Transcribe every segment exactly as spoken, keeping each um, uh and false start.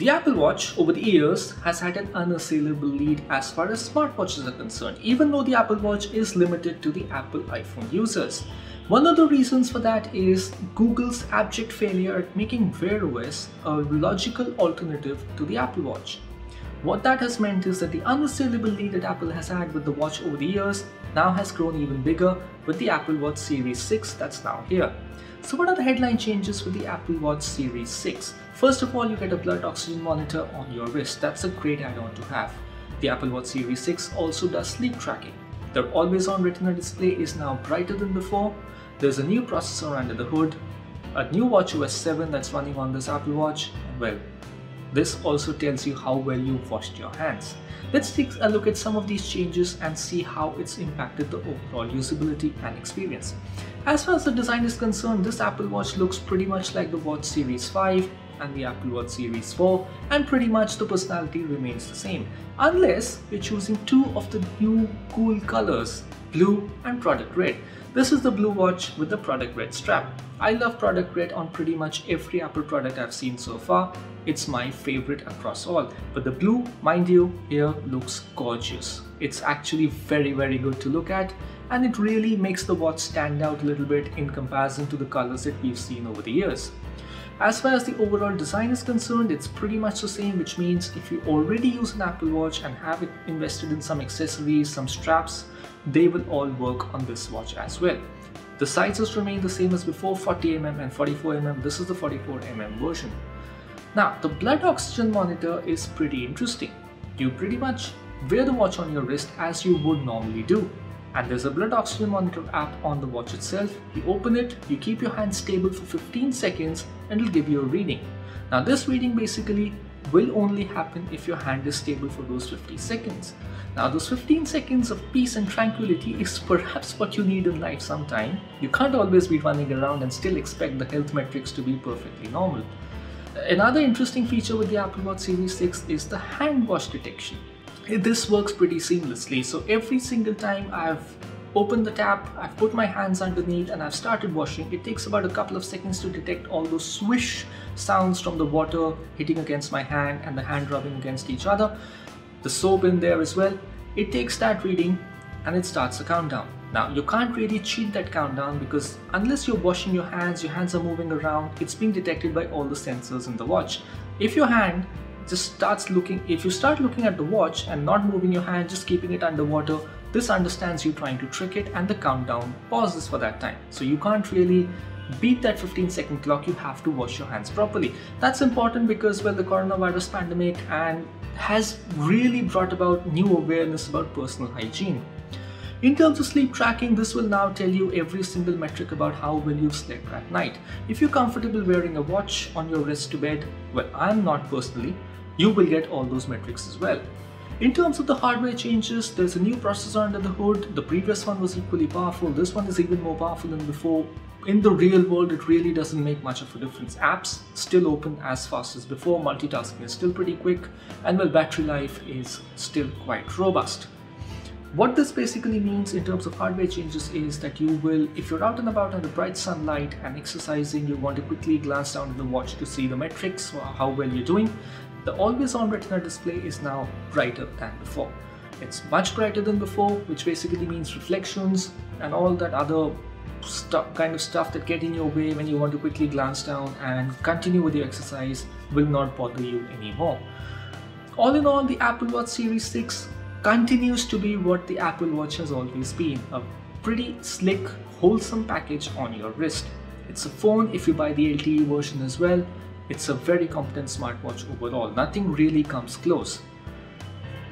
The Apple Watch, over the years, has had an unassailable lead as far as smartwatches are concerned, even though the Apple Watch is limited to the Apple iPhone users. One of the reasons for that is Google's abject failure at making Wear O S a logical alternative to the Apple Watch. What that has meant is that the unassailable lead that Apple has had with the watch over the years now has grown even bigger with the Apple Watch Series six that's now here. So what are the headline changes with the Apple Watch Series six? First of all, you get a blood oxygen monitor on your wrist. That's a great add-on to have. The Apple Watch Series six also does sleep tracking. The always-on retina display is now brighter than before. There's a new processor under the hood, a new watch O S seven that's running on this Apple Watch, and well, this also tells you how well you've washed your hands. Let's take a look at some of these changes and see how it's impacted the overall usability and experience. As far as the design is concerned, this Apple Watch looks pretty much like the Watch Series five and the Apple Watch Series four, and pretty much the personality remains the same, unless you're choosing two of the new cool colors, blue and product red. This is the blue watch with the product red strap. I love product red on pretty much every Apple product I've seen so far. It's my favorite across all. But the blue, mind you, here looks gorgeous. It's actually very, very good to look at, and it really makes the watch stand out a little bit in comparison to the colors that we've seen over the years. As far as the overall design is concerned, it's pretty much the same, which means if you already use an Apple Watch and have it invested in some accessories, some straps, they will all work on this watch as well. The sizes remain the same as before, forty millimeters and forty-four millimeters. This is the forty-four millimeter version. Now, the blood oxygen monitor is pretty interesting. You pretty much wear the watch on your wrist as you would normally do. And there's a blood oxygen monitor app on the watch itself. You open it, you keep your hand stable for fifteen seconds, and it'll give you a reading. Now this reading basically will only happen if your hand is stable for those fifty seconds. Now those fifteen seconds of peace and tranquility is perhaps what you need in life sometime. You can't always be running around and still expect the health metrics to be perfectly normal. Another interesting feature with the Apple Watch Series six is the hand wash detection. This works pretty seamlessly, so every single time I've opened the tap, I've put my hands underneath and I've started washing, it takes about a couple of seconds to detect all those swish sounds from the water hitting against my hand and the hand rubbing against each other, the soap in there as well. It takes that reading and it starts a countdown. Now you can't really cheat that countdown, because unless you're washing your hands, your hands are moving around, it's being detected by all the sensors in the watch. If your hand just starts looking, if you start looking at the watch and not moving your hand, just keeping it underwater, this understands you trying to trick it and the countdown pauses for that time. So you can't really beat that fifteen second clock, you have to wash your hands properly. That's important because, well, the coronavirus pandemic and has really brought about new awareness about personal hygiene. In terms of sleep tracking, this will now tell you every single metric about how well you've slept at night. If you're comfortable wearing a watch on your wrist to bed, well, I'm not personally, you will get all those metrics as well. In terms of the hardware changes, there's a new processor under the hood. The previous one was equally powerful. This one is even more powerful than before. In the real world, it really doesn't make much of a difference. Apps still open as fast as before. Multitasking is still pretty quick. And well, battery life is still quite robust. What this basically means in terms of hardware changes is that you will, if you're out and about in the bright sunlight and exercising, you want to quickly glance down at the watch to see the metrics or how well you're doing. The always-on retina display is now brighter than before. It's much brighter than before, which basically means reflections and all that other stuff, kind of stuff that get in your way when you want to quickly glance down and continue with your exercise will not bother you anymore. All in all, the Apple Watch Series six continues to be what the Apple Watch has always been, a pretty slick, wholesome package on your wrist. It's a phone if you buy the L T E version as well. It's a very competent smartwatch overall. Nothing really comes close.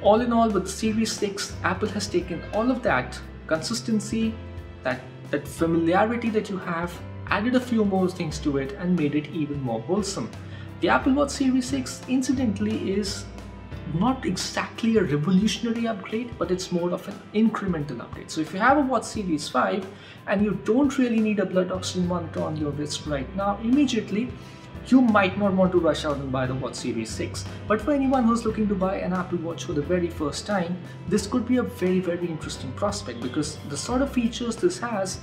All in all, with the Series six, Apple has taken all of that consistency, that, that familiarity that you have, added a few more things to it and made it even more wholesome. The Apple Watch Series six, incidentally, is not exactly a revolutionary upgrade, but it's more of an incremental upgrade. So if you have a Watch Series five and you don't really need a blood oxygen monitor on your wrist right now, immediately, you might not want to rush out and buy the Watch Series six, but for anyone who's looking to buy an Apple Watch for the very first time, this could be a very, very interesting prospect, because the sort of features this has,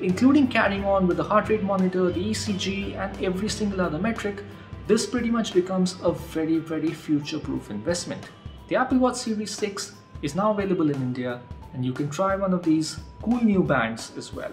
including carrying on with the heart rate monitor, the E C G, and every single other metric, this pretty much becomes a very, very future-proof investment. The Apple Watch Series six is now available in India, and you can try one of these cool new bands as well.